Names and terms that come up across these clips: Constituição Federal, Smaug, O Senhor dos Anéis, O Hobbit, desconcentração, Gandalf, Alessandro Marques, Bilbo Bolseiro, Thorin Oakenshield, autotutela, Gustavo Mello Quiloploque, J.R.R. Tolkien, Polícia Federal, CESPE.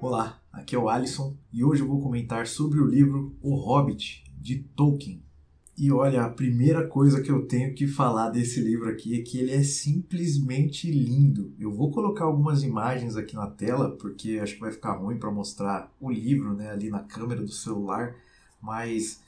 Olá, aqui é o Alisson e hoje eu vou comentar sobre o livro O Hobbit, de Tolkien. E olha, a primeira coisa que eu tenho que falar desse livro aqui é que ele é simplesmente lindo. Eu vou colocar algumas imagens aqui na tela, porque acho que vai ficar ruim para mostrar o livro, né, ali na câmera do celular, mas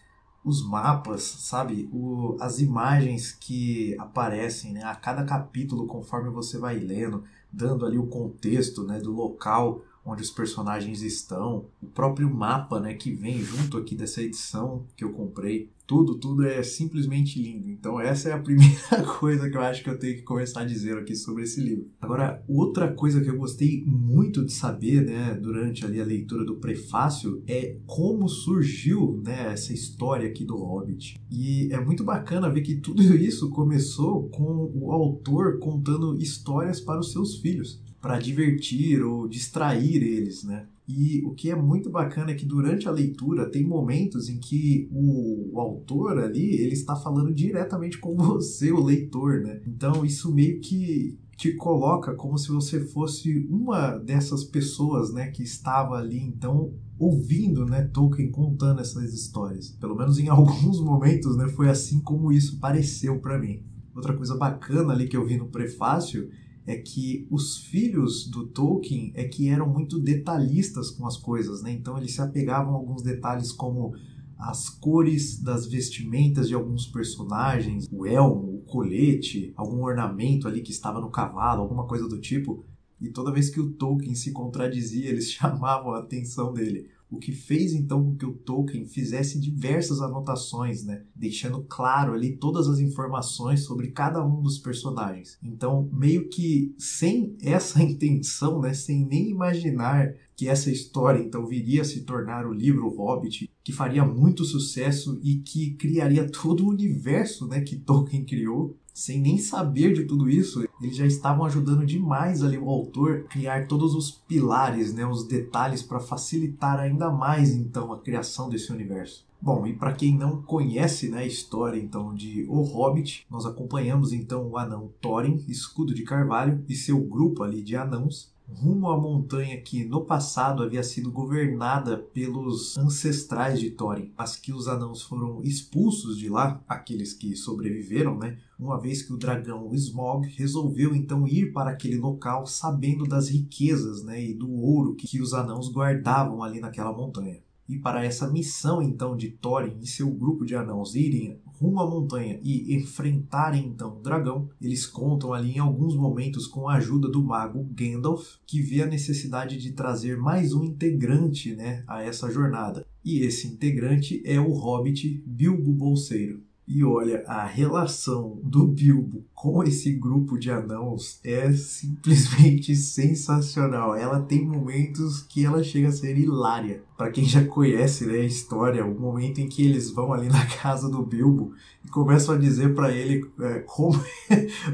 os mapas, sabe, as imagens que aparecem, né, a cada capítulo conforme você vai lendo, dando ali o contexto, né, do local onde os personagens estão, o próprio mapa, né, que vem junto aqui dessa edição que eu comprei, tudo é simplesmente lindo. Então essa é a primeira coisa que eu acho que eu tenho que começar a dizer aqui sobre esse livro. Agora, outra coisa que eu gostei muito de saber, né, durante ali a leitura do prefácio, é como surgiu, né, essa história aqui do Hobbit. E é muito bacana ver que tudo isso começou com o autor contando histórias para os seus filhos, para divertir ou distrair eles, né? E o que é muito bacana é que durante a leitura tem momentos em que o autor ali, ele está falando diretamente com você, o leitor, né? Então isso meio que te coloca como se você fosse uma dessas pessoas, né, que estava ali, então, ouvindo, né, Tolkien contando essas histórias. Pelo menos em alguns momentos, né, foi assim como isso pareceu para mim. Outra coisa bacana ali que eu vi no prefácio é que os filhos do Tolkien é que eram muito detalhistas com as coisas, né? Então eles se apegavam a alguns detalhes como as cores das vestimentas de alguns personagens, o elmo, o colete, algum ornamento ali que estava no cavalo, alguma coisa do tipo. E toda vez que o Tolkien se contradizia, eles chamavam a atenção dele. O que fez então com que o Tolkien fizesse diversas anotações, né? Deixando claro ali todas as informações sobre cada um dos personagens. Então, meio que sem essa intenção, né? Sem nem imaginar que essa história então viria a se tornar o livro O Hobbit, que faria muito sucesso e que criaria todo o universo, né, que Tolkien criou. Sem nem saber de tudo isso, eles já estavam ajudando demais ali o autor a criar todos os pilares, né, os detalhes para facilitar ainda mais então a criação desse universo. Bom, e para quem não conhece, né, a história então de O Hobbit, nós acompanhamos então o anão Thorin, escudo de carvalho, e seu grupo ali de anãos, rumo à montanha que no passado havia sido governada pelos ancestrais de Thorin, mas que os anãos foram expulsos de lá, aqueles que sobreviveram, né? Uma vez que o dragão Smaug resolveu então ir para aquele local sabendo das riquezas, né, e do ouro que os anãos guardavam ali naquela montanha. E para essa missão então de Thorin e seu grupo de anãos irem rumo à montanha e enfrentarem então o dragão, eles contam ali em alguns momentos com a ajuda do mago Gandalf, que vê a necessidade de trazer mais um integrante, né, a essa jornada. E esse integrante é o hobbit Bilbo Bolseiro. E olha, a relação do Bilbo com esse grupo de anãos é simplesmente sensacional. Ela tem momentos que ela chega a ser hilária. Para quem já conhece, né, a história, o momento em que eles vão ali na casa do Bilbo e começam a dizer para ele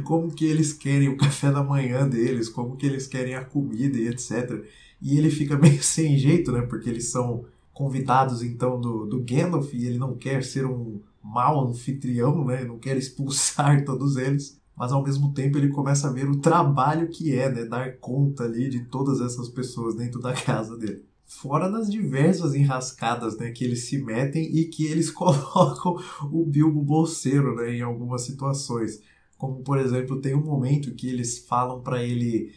como que eles querem o café da manhã deles, como que eles querem a comida e etc. E ele fica meio sem jeito, né, porque eles são convidados então do Gandalf e ele não quer ser um mal anfitrião, né? Não quer expulsar todos eles, mas ao mesmo tempo ele começa a ver o trabalho que é, né, dar conta ali de todas essas pessoas dentro da casa dele. Fora das diversas enrascadas, né, que eles se metem e que eles colocam o Bilbo Bolseiro, né, em algumas situações. Como, por exemplo, tem um momento que eles falam para ele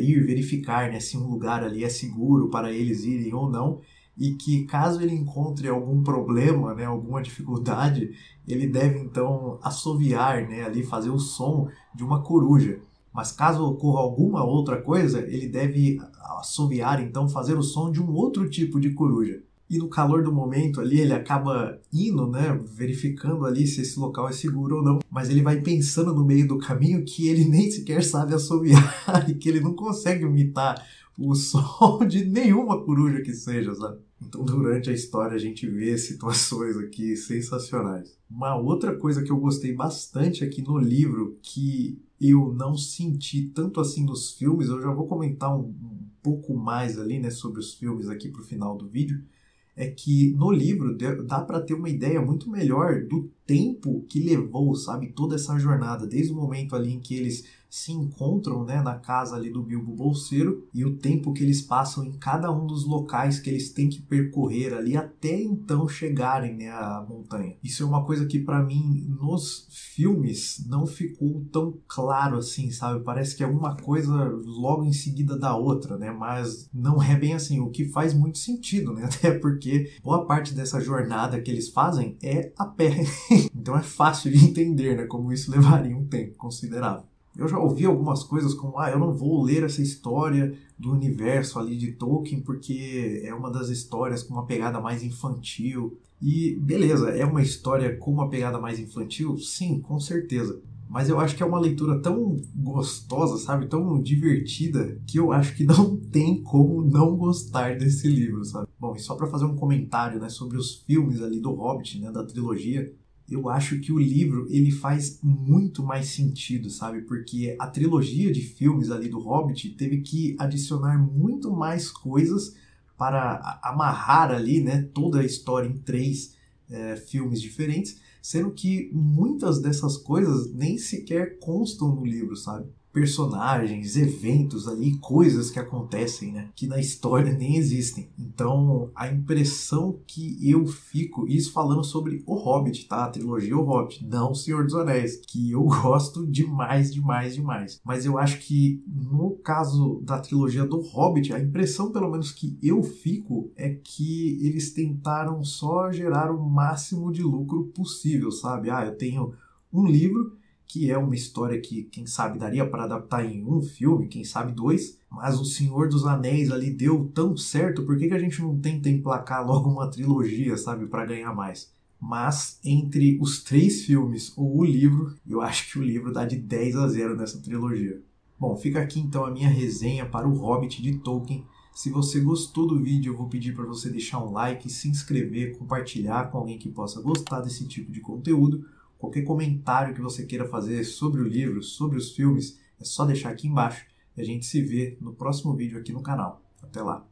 ir verificar, né, se um lugar ali é seguro para eles irem ou não, e que caso ele encontre algum problema, né, alguma dificuldade, ele deve então assoviar, né, ali fazer o som de uma coruja. Mas caso ocorra alguma outra coisa, ele deve assoviar, então fazer o som de um outro tipo de coruja. E no calor do momento ali, ele acaba indo, né, verificando ali se esse local é seguro ou não. Mas ele vai pensando no meio do caminho que ele nem sequer sabe assoviar e que ele não consegue imitar o som de nenhuma coruja que seja, sabe? Então durante a história a gente vê situações aqui sensacionais. Uma outra coisa que eu gostei bastante aqui no livro, que eu não senti tanto assim nos filmes, eu já vou comentar um pouco mais ali, né, sobre os filmes aqui pro final do vídeo, é que no livro dá para ter uma ideia muito melhor do tempo que levou, sabe, toda essa jornada, desde o momento ali em que eles se encontram, né, na casa ali do Bilbo Bolseiro, e o tempo que eles passam em cada um dos locais que eles têm que percorrer ali até então chegarem, né, à montanha. Isso é uma coisa que para mim nos filmes não ficou tão claro assim, sabe, parece que é uma coisa logo em seguida da outra, né, mas não é bem assim, o que faz muito sentido, né, até porque boa parte dessa jornada que eles fazem é a pé. Então é fácil de entender, né, como isso levaria um tempo considerável. Eu já ouvi algumas coisas como, eu não vou ler essa história do universo ali de Tolkien porque é uma das histórias com uma pegada mais infantil. E beleza, é uma história com uma pegada mais infantil? Sim, com certeza. Mas eu acho que é uma leitura tão gostosa, sabe, tão divertida, que eu acho que não tem como não gostar desse livro, sabe. Bom, e só para fazer um comentário, né, sobre os filmes ali do Hobbit, né, da trilogia, eu acho que o livro ele faz muito mais sentido, sabe? Porque a trilogia de filmes ali do Hobbit teve que adicionar muito mais coisas para amarrar ali, né, toda a história em 3 filmes diferentes, sendo que muitas dessas coisas nem sequer constam no livro, sabe? Personagens, eventos ali, coisas que acontecem, né, que na história nem existem. Então a impressão que eu fico, isso falando sobre O Hobbit, tá? A trilogia O Hobbit, não O Senhor dos Anéis, que eu gosto demais, demais, demais. Mas eu acho que no caso da trilogia do Hobbit, a impressão pelo menos que eu fico é que eles tentaram só gerar o máximo de lucro possível, sabe? Eu tenho um livro que é uma história que, quem sabe, daria para adaptar em um filme, quem sabe 2, mas O Senhor dos Anéis ali deu tão certo, por que a gente não tenta emplacar logo uma trilogia, sabe, para ganhar mais? Mas entre os 3 filmes ou o livro, eu acho que o livro dá de 10-0 nessa trilogia. Bom, fica aqui então a minha resenha para O Hobbit de Tolkien. Se você gostou do vídeo, eu vou pedir para você deixar um like, se inscrever, compartilhar com alguém que possa gostar desse tipo de conteúdo. Qualquer comentário que você queira fazer sobre o livro, sobre os filmes, é só deixar aqui embaixo. E a gente se vê no próximo vídeo aqui no canal. Até lá!